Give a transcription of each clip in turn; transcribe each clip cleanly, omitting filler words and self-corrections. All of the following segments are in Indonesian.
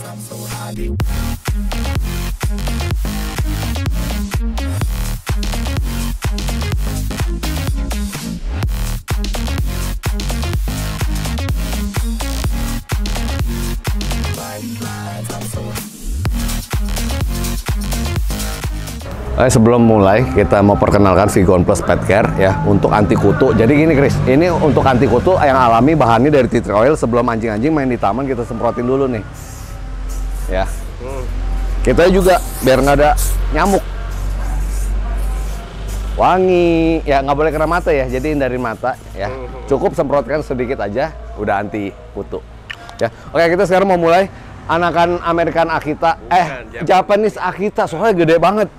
Sebelum mulai, kita mau perkenalkan Vigon Plus Pet Care ya, untuk anti kutu. Jadi gini Chris, ini untuk anti kutu yang alami, bahannya dari tea tree oil. Sebelum anjing-anjing main di taman, kita semprotin dulu nih. Ya. Kita juga biar nggak ada nyamuk. Wangi, ya nggak boleh kena mata ya, jadi hindarin mata ya. Cukup semprotkan sedikit aja, udah anti kutu. Ya. Oke, kita sekarang mau mulai. Anakan American Akita, Japanese Akita, soalnya gede banget.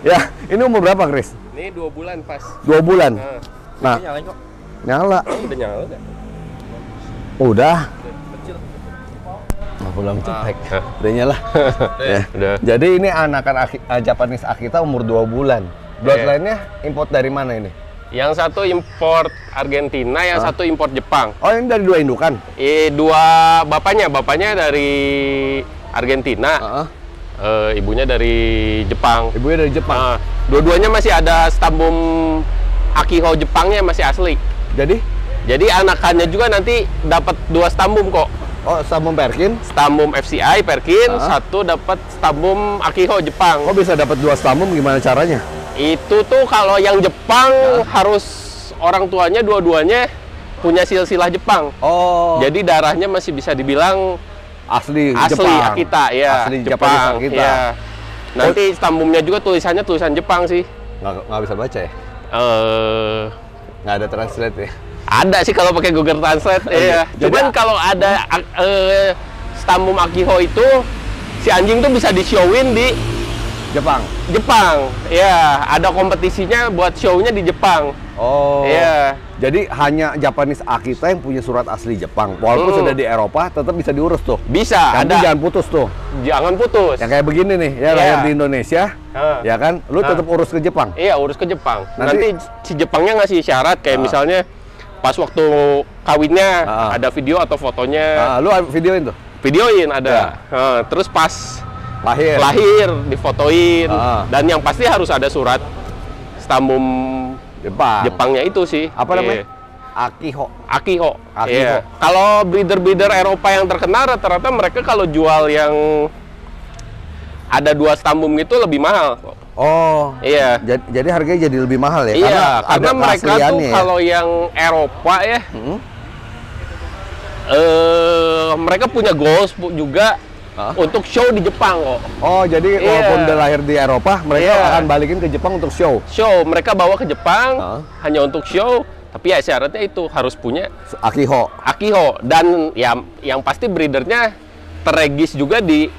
Ya, ini umur berapa, Chris? Ini 2 bulan pas. 2 bulan. Nah, nyala kok. Nyala. Udah nyala udah. Udah. Kecil. Nah, belum cetek. Udah nyala. Ya. Udah. Jadi ini anakan Japanese Akita umur 2 bulan. Bloodline-nya import dari mana ini? Yang satu import Argentina, yang satu import Jepang. Oh, ini dari 2 indukan? Dua bapaknya dari Argentina, ibunya dari Jepang. Ibunya dari Jepang. Dua-duanya masih ada stambum Akiho Jepangnya, masih asli. Jadi anakannya juga nanti dapat 2 stambum kok. Oh, stambum Perkin? Stambum FCI Perkin, satu dapat stambum Akiho Jepang. Oh, bisa dapat 2 stambum, gimana caranya? Itu tuh kalau yang Jepang harus orang tuanya dua-duanya punya silsilah Jepang. Oh. Jadi darahnya masih bisa dibilang asli Jepang. Akita ya. Asli Jepang kita. Ya. Nanti stambumnya juga tulisan Jepang sih. Nggak bisa baca ya? Nggak ada translate ya? Ada sih kalau pakai Google Translate. Ya. Cuman kalau ada stambum Akiho itu, si anjing tuh bisa di-showin di Jepang, ya ada kompetisinya buat show-nya di Jepang. Oh, ya. Jadi hanya Japanese Akita yang punya surat asli Jepang. Walaupun sudah di Eropa, tetap bisa diurus tuh. Bisa. Tapi jangan putus tuh. Jangan putus. Ya kayak begini nih, ya lahir di Indonesia, ya kan? Lu tetap urus ke Jepang. Iya, urus ke Jepang. Nanti si Jepangnya ngasih syarat kayak misalnya pas waktu kawinnya ada video atau fotonya. Lu videoin tuh? Videoin ada. Terus pas lahir difotoin, dan yang pasti harus ada surat stambum Jepangnya itu sih. Apa namanya? Akiho. Yeah. Kalau breeder Eropa yang terkenal rata-rata mereka kalau jual yang ada 2 stambum itu lebih mahal. Oh, iya. Yeah. Jadi harganya jadi lebih mahal ya? Iya, yeah, karena mereka tuh kalau yang Eropa ya, mereka punya goals juga. Untuk show di Jepang kok. Oh, jadi walaupun udah lahir di Eropa, mereka akan balikin ke Jepang untuk show. Show, mereka bawa ke Jepang hanya untuk show, tapi ya syaratnya itu harus punya Akiho. Dan ya yang pasti breedernya terregis juga di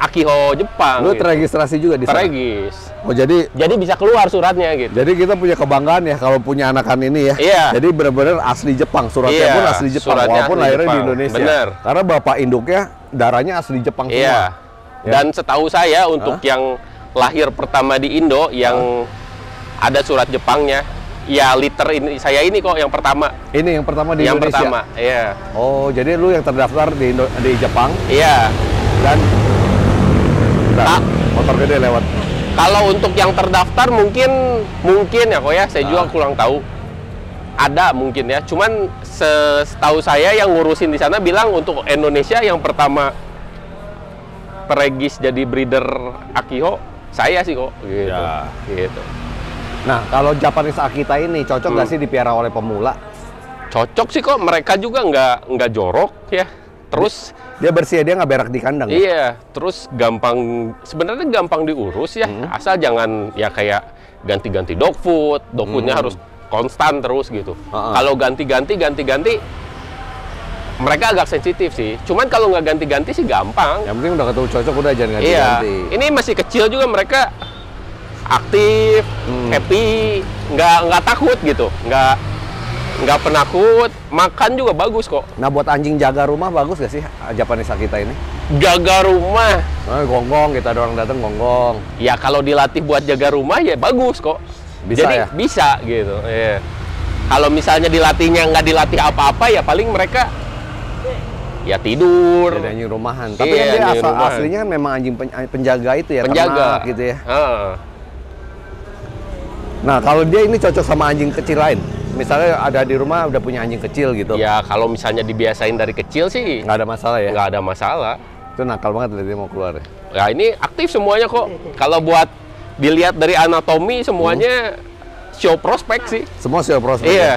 Akiho Jepang. Lu terregistrasi juga di sana? Terregis. Oh, jadi bisa keluar suratnya gitu. Jadi kita punya kebanggaan ya kalau punya anakan ini ya. Iya. Jadi benar-benar asli Jepang, suratnya pun asli Jepang walaupun lahirnya di Indonesia. Bener. Karena bapak induknya darahnya asli Jepang semua. Iya. Ya. Dan setahu saya untuk yang lahir pertama di Indo yang ada surat Jepangnya, ya liter ini saya ini kok yang pertama. Ini yang pertama di Indonesia. Yang pertama, iya. Oh, jadi lu yang terdaftar di Jepang? Iya. Dan motor gede lewat. Kalau untuk yang terdaftar mungkin ya kok ya, saya juga kurang tahu. Ada mungkin ya, cuman setahu saya yang ngurusin di sana bilang untuk Indonesia yang pertama terregis jadi breeder Akiho, saya sih kok. Gitu. Ya. Gitu. Nah, kalau Japanese Akita ini cocok nggak sih dipiara oleh pemula? Cocok sih kok, mereka juga nggak jorok ya. Terus dia bersih, dia nggak berak di kandang. Iya, terus sebenarnya gampang diurus ya, asal jangan ya kayak ganti-ganti dog food, dog foodnya harus konstan terus gitu. Kalau ganti-ganti, mereka agak sensitif sih. Cuman kalau nggak ganti-ganti sih gampang. Yang penting udah ketemu cocok udah jangan ganti-ganti. Iya, ini masih kecil juga mereka aktif, happy, nggak takut gitu, nggak penakut, makan juga bagus kok. Nah, buat anjing jaga rumah bagus gak sih Japanese Akita ini? Jaga rumah? Gonggong, kita ada orang datang gonggong. Ya kalau dilatih buat jaga rumah ya bagus kok. Bisa jadi, ya? Bisa gitu. Kalau misalnya dilatihnya nggak dilatih apa-apa ya paling mereka ya tidur. Jadi anjing rumahan. Tapi iya, kan dia aslinya kan memang anjing penjaga itu ya, penjaga ternak, gitu ya. Nah, kalau dia ini cocok sama anjing kecil lain. Misalnya ada di rumah udah punya anjing kecil gitu. Ya, kalau misalnya dibiasain dari kecil sih nggak ada masalah ya. Nggak ada masalah. Itu nakal banget dia mau keluar. Ya, ini aktif semuanya kok. Kalau buat dilihat dari anatomi semuanya show prospek sih. Semua show prospek. Iya. Ya?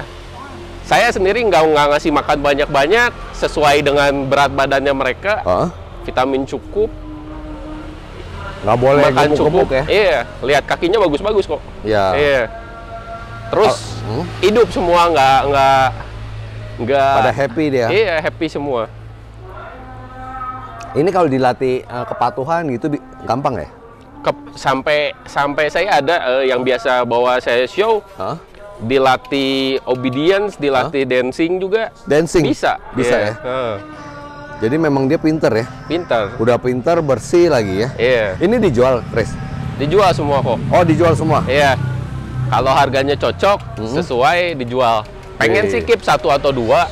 Saya sendiri nggak ngasih makan banyak-banyak sesuai dengan berat badannya mereka. Vitamin cukup. Nggak boleh makan cukup ya. Iya, lihat kakinya bagus-bagus kok. Iya. Iya. Terus hidup semua, nggak pada happy dia. Iya, happy semua. Ini kalau dilatih kepatuhan gitu gampang ya? Sampai saya ada yang biasa bawa saya show, dilatih obedience, dilatih dancing juga. Dancing? Bisa ya? Jadi memang dia pinter ya? Pinter. Udah pinter, bersih lagi ya? Iya. Ini dijual, Chris? Dijual semua kok. Oh, dijual semua? Iya. Kalau harganya cocok, sesuai, dijual. Pengen sih keep satu atau dua.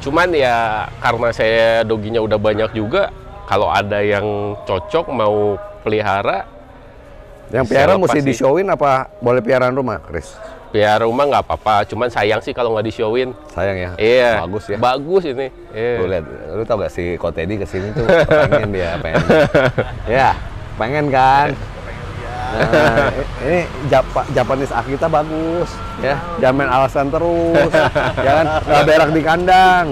Cuman ya karena saya doginya udah banyak juga, kalau ada yang cocok mau pelihara. Yang piara mesti di-showin apa boleh piaraan rumah, Chris? Piara rumah nggak apa-apa, cuman sayang sih kalau nggak di-showin. Sayang ya? Iya. Bagus ya? Bagus ini. Iya. Lu lihat, lu tau gak si Kotedi kesini tuh pengen dia, pengen. Ya, pengen kan? Nah, ini Japanese Akita bagus ya, jamin alasan terus ya kan, nggak berak di kandang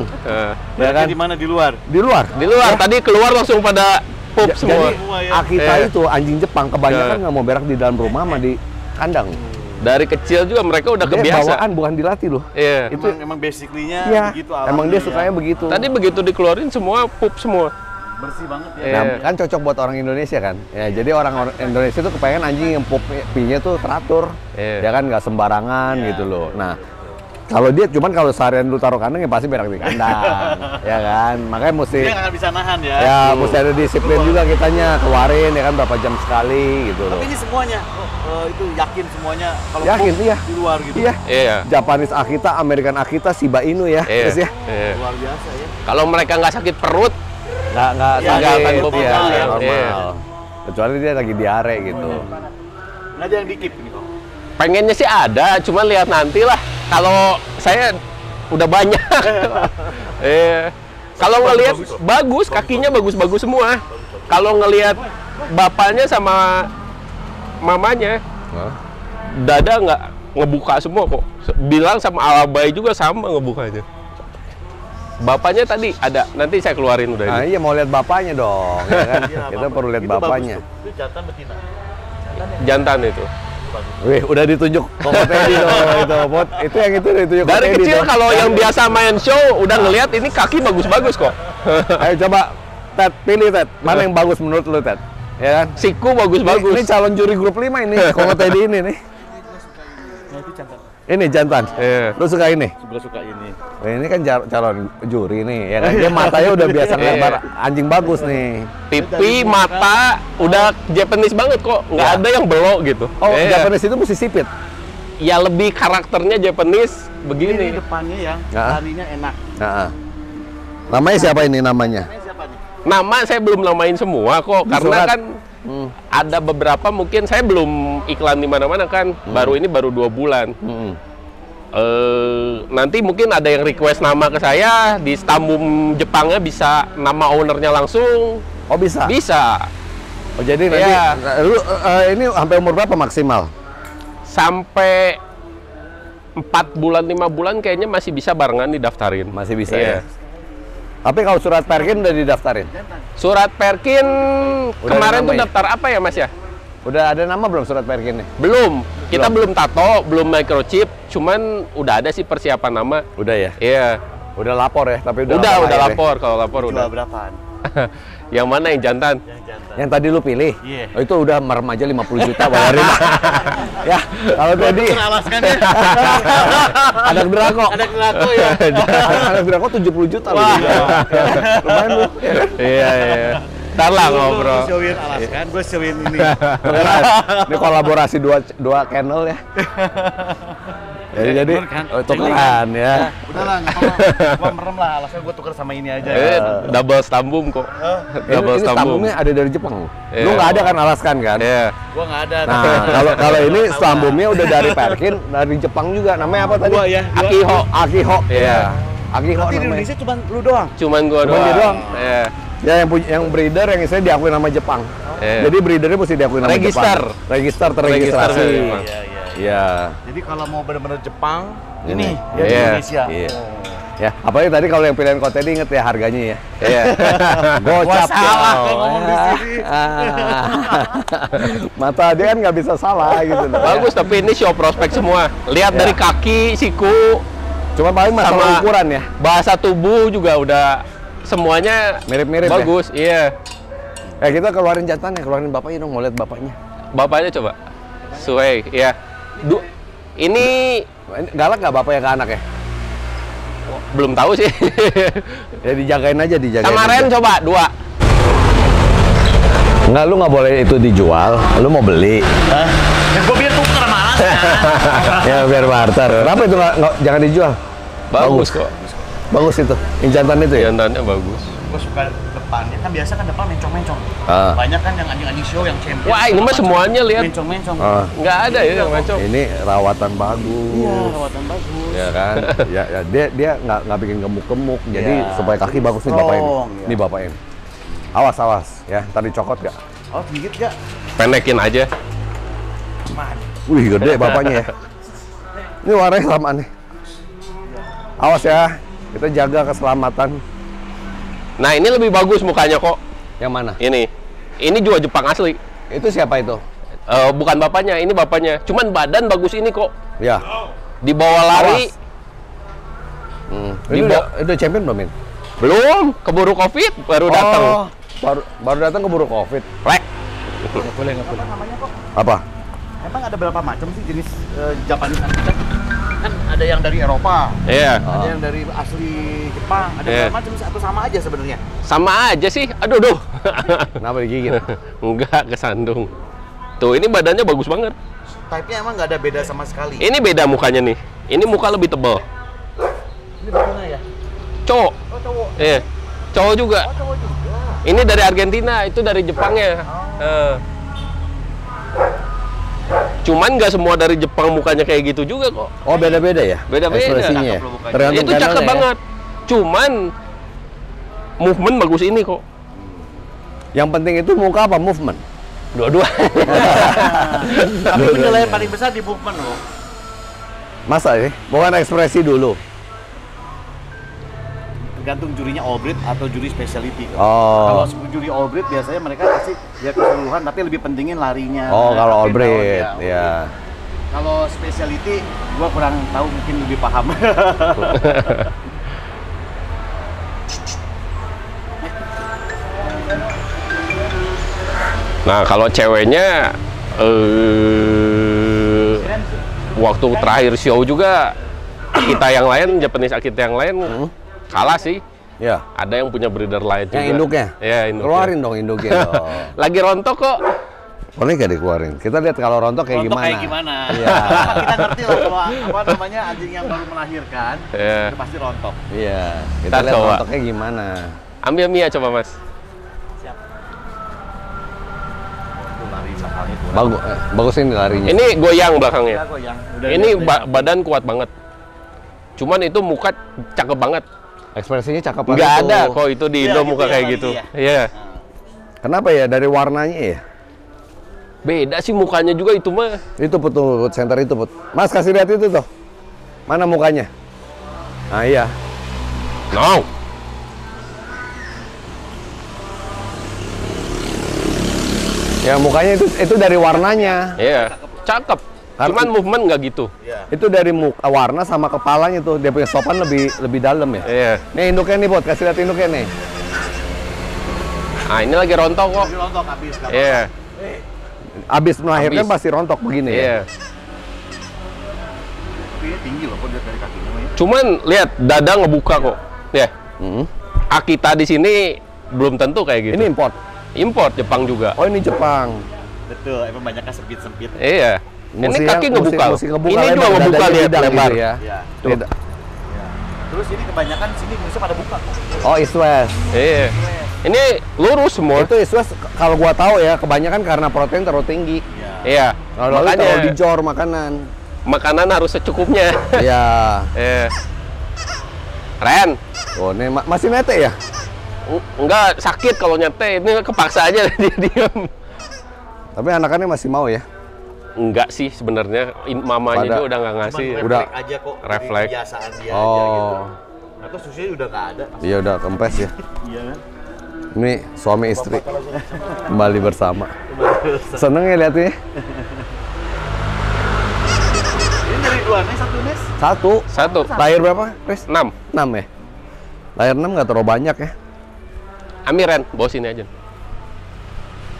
ya kan. Di mana? Di luar, di luar, di luar. Tadi keluar langsung pada pup semua. Jadi Akita itu anjing Jepang kebanyakan nggak mau berak di dalam rumah sama di kandang. Dari kecil juga mereka udah kebiasaan, bawaan, bukan dilatih loh. Itu emang basically-nya begitu, emang dia sukanya begitu. Tadi begitu dikeluarin semua pup semua. Bersih banget ya. Nah, kan cocok buat orang Indonesia kan. Ya, jadi orang Indonesia tuh kepengen anjing yang pupinya tuh teratur. Ya kan, nggak sembarangan gitu loh. Nah, kalau dia cuman kalau seharian lu taruh kandang ya pasti berak di kandang. Ya kan? Makanya mesti dia nggak bisa nahan ya. Ya, mesti ada disiplin juga kitanya, keluarin ya kan berapa jam sekali gitu loh. Tapi ini semuanya itu yakin semuanya kalau yakin, di luar gitu. Iya. Japanese Akita, American Akita, Shiba Inu ya. Terus ya. Luar biasa ya. Kalau mereka nggak sakit perut, nggak akan normal, kecuali dia lagi diare gitu. Nggak ada yang dikip nih kok. Pengennya sih ada, cuma lihat nanti lah. Kalau saya udah banyak. Kalau ngelihat bagus, kakinya bagus-bagus semua. Kalau ngelihat bapaknya sama mamanya, dada nggak ngebuka semua kok. Bilang sama Alabai juga sama ngebukanya. Bapaknya tadi ada, nanti saya keluarin udah. Nah, iya, mau lihat bapaknya dong. Ya kan? Kita perlu lihat bapaknya. Itu jantan betina. Jantan itu. Wih, udah ditunjuk. Itu yang itu ditunjuk. Dari kecil kalau yang biasa main show udah ngelihat ini kaki bagus-bagus kok. Ayo coba Ted, pilih Ted. Mana yang bagus menurut lu Ted? Ya kan? Siku bagus-bagus. Ini calon juri grup 5 ini, Kongo Teddy ini nih. Ini jantan. Lu suka ini? Sebelah suka ini. Nah, ini kan calon juri nih, ya kan? Dia matanya udah biasa ngeliat anjing bagus nih. Pipi, mata, udah Japanese banget kok. Nggak ada yang belok gitu. Oh, Japanese itu mesti sipit? Ya lebih karakternya Japanese begini. Ini depannya yang larinya enak. Namanya siapa ini namanya? Nama saya belum namain semua kok, karena kan ada beberapa mungkin saya belum iklan di mana-mana kan. Baru ini baru 2 bulan. Nanti mungkin ada yang request nama ke saya di Stambum Jepangnya, bisa nama ownernya langsung. Oh bisa? Bisa. Oh jadi nanti lu, ini sampai umur berapa maksimal? Sampai 4 bulan 5 bulan kayaknya masih bisa barengan didaftarin. Masih bisa ya? Tapi kalau surat Perkin udah didaftarin? Surat Perkin udah kemarin tuh daftar apa ya Mas ya? Udah ada nama belum surat Perkinnya? Belum. Kita belum tato, belum microchip, cuman udah ada sih persiapan nama. Udah ya? Iya. Udah lapor ya? Tapi udah lapor. Kalau lapor udah. Jual berapaan? Yang mana yang jantan? Yang jantan. Yang tadi lu pilih? Iya. Oh, itu udah remaja 50 juta bayarin. Ya, kalau tadi ada Draco. Ada Draco ya. Ada Draco 70 juta loh. Lumayan lu. Iya. Entar lah ngobrol. Showin Alaskan, gue showin ini. Ini kolaborasi dua channel ya. Jadi tukeran ya. Udah lah, gua merem lah, alasnya gua tuker sama ini aja. Double stambum kok. Double stambumnya ada dari Jepang. Lu nggak ada kan alaskan kan? Gua nggak ada. Nah, kalau ini stambumnya udah dari Perkin, dari Jepang juga. Namanya apa tadi? Akiho. Akiho. Di Indonesia cuman lu doang. Cuman gua doang. Ya yang breeder yang istilahnya diakui nama Jepang. Jadi breedernya mesti diakui nama Jepang. Register, terregistrasi. Ya. Jadi kalau mau benar-benar Jepang, ini ya di Indonesia. Yeah. Ya, apalagi tadi kalau yang pilihan kota ini inget ya harganya ya. Iya. Gocap ya. Mata dia kan nggak bisa salah gitu. Bagus, tapi ini show prospek semua. Lihat dari kaki, siku. Cuma paling masalah ukuran ya. Bahasa tubuh juga udah semuanya mirip-mirip. Bagus, iya. Ya kita keluarin jantannya, keluarin bapaknya dong, mau lihat bapaknya. Bapaknya coba. Suwei, ya. Ini galak nggak bapaknya ke anaknya? Belum tahu sih. Ya dijagain aja, dijagain. Sama Ren coba, dua. Enggak, lu nggak boleh itu dijual. Lu mau beli. Hah? Ya gua biar tuker malas. Ya biar barter. Kenapa itu jangan dijual? Bagus kok. Bagus itu. Yang jantan itu ya? Jantannya bagus. Gua suka depannya, kan biasa kan depan mencong-mencong. Banyak kan yang anjing-anjing show yang champion. Wah, ini mah semuanya lihat mencong-mencong. Nggak ada ya yang mencong. Ini rawatan bagus. Iya, rawatan bagus. Ya kan? Ya, ya dia nggak bikin gemuk-gemuk. Jadi supaya kaki bagus nih bapak ini. Nih bapak ini. Awas ya, tadi cokot nggak? Oh, gigit nggak? Pendekin aja. Wih, gede bapaknya ya. Ini warnanya samaan nih. Awas ya, kita jaga keselamatan. Nah, ini lebih bagus mukanya kok. Yang mana? Ini. Ini juga Jepang asli. Itu siapa itu? Bukan bapaknya, ini bapaknya. Cuman badan bagus ini kok. Ya. Dibawa lari. Ini udah champion belum, Min? Belum. Keburu Covid, baru datang. Baru datang keburu Covid. Lek. Nggak boleh, nggak boleh. Apa? Emang ada berapa macam sih jenis Japanese Akita? Kan ada yang dari Eropa, ada yang dari asli Jepang, ada macam satu sama aja sebenarnya. Sama aja sih, aduh. Kenapa digigit? Enggak, kesandung. Tuh, ini badannya bagus banget. Type-nya emang nggak ada beda sama sekali. Ini beda mukanya nih. Ini muka lebih tebal. Ini bagaimana ya? Cowok. Oh, cowok. Iya, cowok juga. Oh, cowok juga. Ini dari Argentina, itu dari Jepangnya. Cuman nggak semua dari Jepang mukanya kayak gitu juga kok. Oh, beda-beda ya? Beda-beda. Itu cakep banget. Cuman movement bagus ini kok. Yang penting itu muka apa movement? Dua-dua. Tapi penilaian paling besar di movement loh. Masa sih? Bukan ekspresi dulu? Tergantung jurinya all breed atau juri speciality. Kalau juri all breed biasanya mereka kasih ya keseluruhan, tapi lebih pentingin larinya. Oh, kalau all breed ya. Kalau speciality gua kurang tahu, mungkin lebih paham. Nah, kalau ceweknya waktu terakhir show juga kita yang lain, Japanese Akita yang lain kalah sih. Ya. Ada yang punya breeder lain juga. Yang induknya? Ya, induknya. Keluarin dong induknya. Lagi rontok kok. Boleh gak dikeluarin? Kita lihat kalau rontok kayak gimana. Rontok kayak gimana. Iya. Kita ngerti loh kalau apa namanya anjing yang baru melahirkan, itu pasti rontok. Iya. Kita lihat coba rontoknya gimana. Ambil Mia coba, Mas. Siap. Bagus, bagus ini larinya. Ini goyang belakangnya. Ya, goyang. Ini badan kuat banget. Cuman itu muka cakep banget. Ekspresinya cakep banget. Nggak ada kok itu di Indo muka kayak gitu. Iya. Kenapa ya? Dari warnanya ya? Beda sih mukanya juga itu mah. Itu betul, center itu betul. Mas kasih lihat itu tuh. Mana mukanya? Nah iya. No. Ya mukanya itu dari warnanya. Iya. Cakep. Cuman movement nggak gitu. Itu dari muka, warna sama kepalanya tuh. Dia punya sopan lebih dalam ya. Iya. Nih induknya nih, Bot. Kasih lihat induknya nih. Nah, ini lagi rontok kok. Lagi rontok, abis. Iya. Abis melahirkan pasti rontok begini ya. Tapi tinggi loh, kok lihat dari kakinya. Cuman lihat, dada ngebuka kok. Ya. Akita di sini belum tentu kayak gitu. Ini import? Import, Jepang juga. Oh, ini Jepang. Betul, emang banyaknya sempit-sempit. Iya. Ini kaki ngebuka. Ini juga ngebuka lihat lebar ya. Terus ini kebanyakan sini musim pada buka. Oh, East West. Iya. Ini lurus semua. Itu East West kalau gua tahu ya, kebanyakan karena protein terlalu tinggi. Iya. Makanya kalau dijor makanan. Makanan harus secukupnya. Iya. Iya. Keren. Oh, ini masih nete ya? Enggak, sakit kalau nyete, ini kepaksa aja dia diam. Tapi anakannya masih mau ya? Enggak sih sebenarnya, mamanya juga udah nggak ngasih. Udah aja kok, refleks. Kebiasaan dia aja gitu. Atau susunya udah nggak ada. Iya udah kempes ya. Iya kan? Ini suami istri kembali bersama. Seneng ya lihatnya? Ini dari dua nih, satu nih? Satu. Lahir berapa, Chris? 6 ya? Lahir 6 nggak terlalu banyak ya? Amiran, bawa sini aja.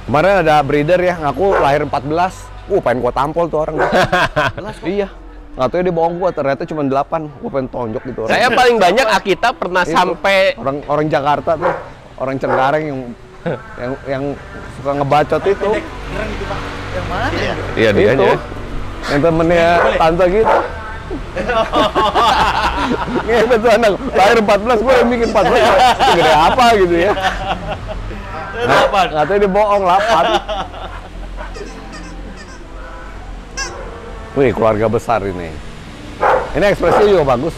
Kemarin ada breeder ya, ngaku lahir 14. Pengen gua tampol tuh orang. 14? Iya. Nggak tahu dia bohong gua, ternyata cuma 8. Gua pengen tonjok gitu orang. Saya paling banyak Akita pernah itu, sampai orang Jakarta tuh, orang Cengkareng yang suka ngebacot itu. Yang mana ya? Iya dia aja. Yang temennya tante gitu. Nggak tuh anak lahir 14, gue yang bikin 14 gede apa gitu ya. Nah, katanya dia bohong 8. Wih, keluarga besar ini. Ini ekspresinya juga bagus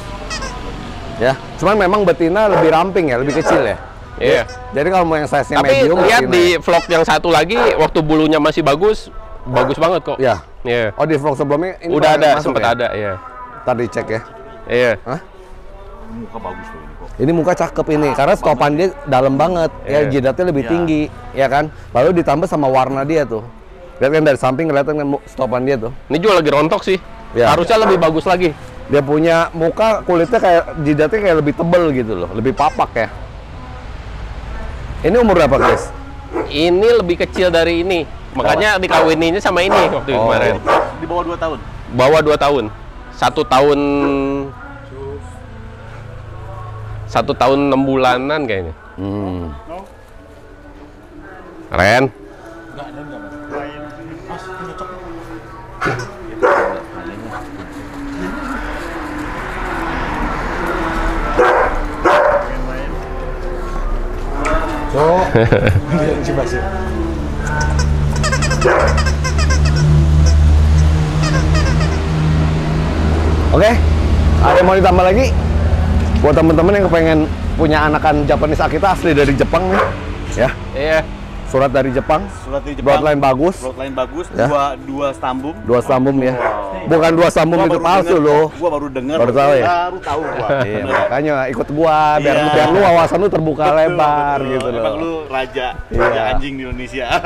ya, cuman memang betina lebih ramping ya, lebih kecil ya. Iya. Jadi kalau mau yang size-nya medium. Tapi lihat di vlog yang satu lagi, waktu bulunya masih bagus banget kok. Iya. Yeah. Oh, di vlog sebelumnya ini udah ada, sempat ya? Ada ya. Ntar dicek ya. Iya. Hah? Muka bagus tuh ini kok. Ini muka cakep ini, karena stopan dia dalam banget. Yeah. Ya jidatnya lebih tinggi, ya kan? Lalu ditambah sama warna dia tuh. Lihat kan dari samping kelihatan kan stopan dia tuh. Ini juga lagi rontok sih. Yeah. Harusnya lebih bagus lagi. Dia punya muka kulitnya kayak jidatnya kayak lebih tebel gitu loh, lebih papak ya. Ini umur berapa, guys? Ini lebih kecil dari ini. Makanya dikawininya sama ini waktu kemarin. Di bawah 2 tahun? Bawah 2 tahun. 1 tahun 6 bulanan kayaknya. Keren. Coba sih. Oke, ada yang mau ditambah lagi? Buat temen-temen yang kepengen punya anakan Japanese Akita asli dari Jepang nih, ya? Iya. Surat dari Jepang. Surat dari Jepang. Bloodline bagus. Bloodline bagus. Ya. Dua stambum. Dua stambum ya. Bukan dua stambung itu palsu loh. Gua baru dengar. Baru tahu ya. Baru tahu gua. Iya, makanya ikut gua biar lu wawasan lu terbuka lebar gitu loh. Emang lu raja anjing di Indonesia.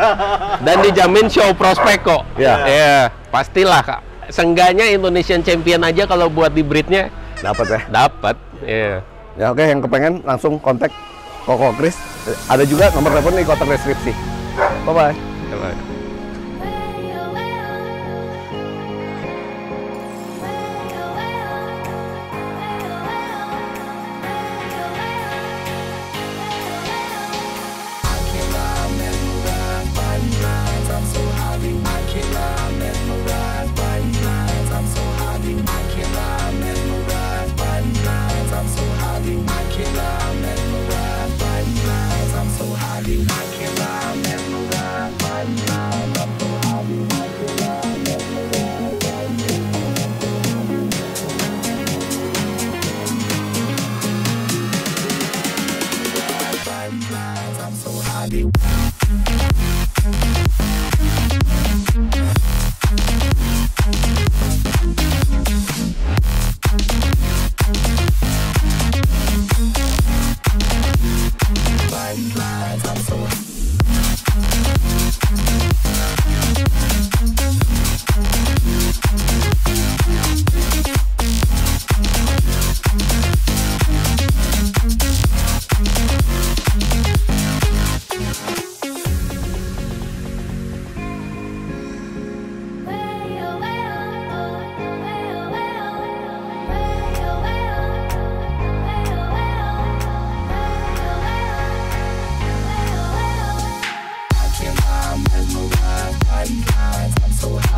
Dan dijamin show prospek kok. Iya. Iya, pastilah Kak. Seenggaknya Indonesian Champion aja kalau buat di breednya dapat ya. Dapat. Iya. Ya oke, yang kepengen langsung kontak Koko Chris, ada juga nomor telepon di kotak deskripsi. Bye-bye. Bye-bye.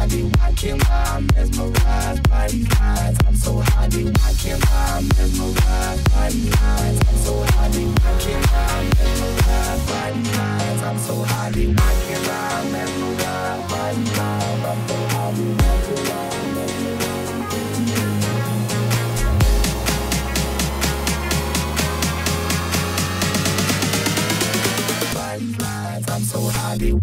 body, why can't I mesmerize by these eyes? I'm so high, dude, why can't I mesmerize by these eyes? I'm so high, dude, why can't I mesmerize by these eyes? I'm so high, dude, why can't I mesmerize by these eyes? I'm so high, dude, why can't I mesmerize by these eyes? I'm so happy.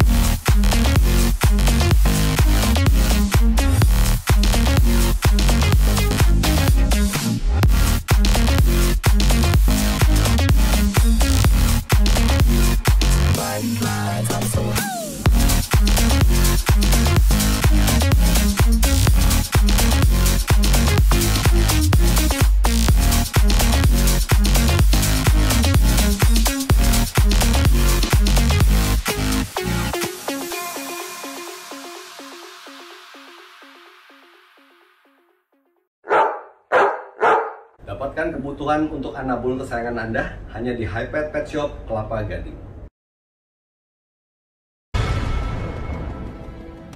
Dapatkan kebutuhan untuk anak bulu kesayangan Anda hanya di Hi-Pet Pet Shop, Kelapa Gading.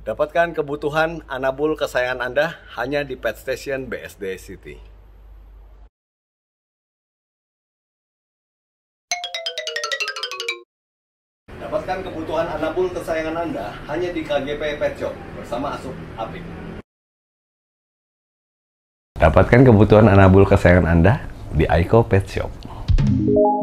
Dapatkan kebutuhan anak bulu kesayangan Anda hanya di Pet Station BSD City. Dapatkan kebutuhan anak bulu kesayangan Anda hanya di KGP Pet Shop bersama Asup Apik. Dapatkan kebutuhan anak bulu kesayangan Anda di Aiko Pet Shop.